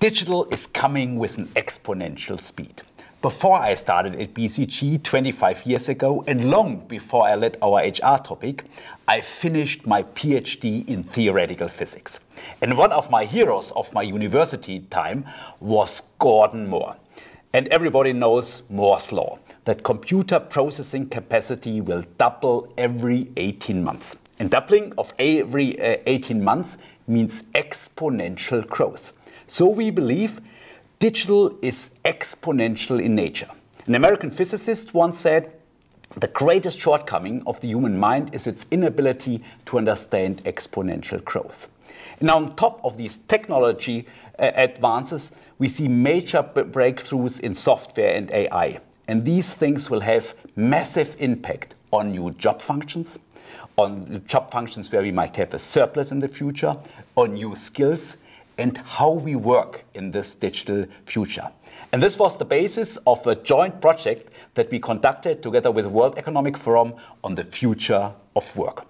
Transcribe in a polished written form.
Digital is coming with an exponential speed. Before I started at BCG 25 years ago, and long before I led our HR topic, I finished my PhD in theoretical physics. And one of my heroes of my university time was Gordon Moore. And everybody knows Moore's law, that computer processing capacity will double every 18 months. And doubling of every 18 months means exponential growth. So we believe digital is exponential in nature. An American physicist once said, the greatest shortcoming of the human mind is its inability to understand exponential growth. Now, on top of these technology advances, we see major breakthroughs in software and AI. And these things will have massive impact on new job functions, on job functions where we might have a surplus in the future, on new skills, and how we work in this digital future. And this was the basis of a joint project that we conducted together with World Economic Forum on the future of work.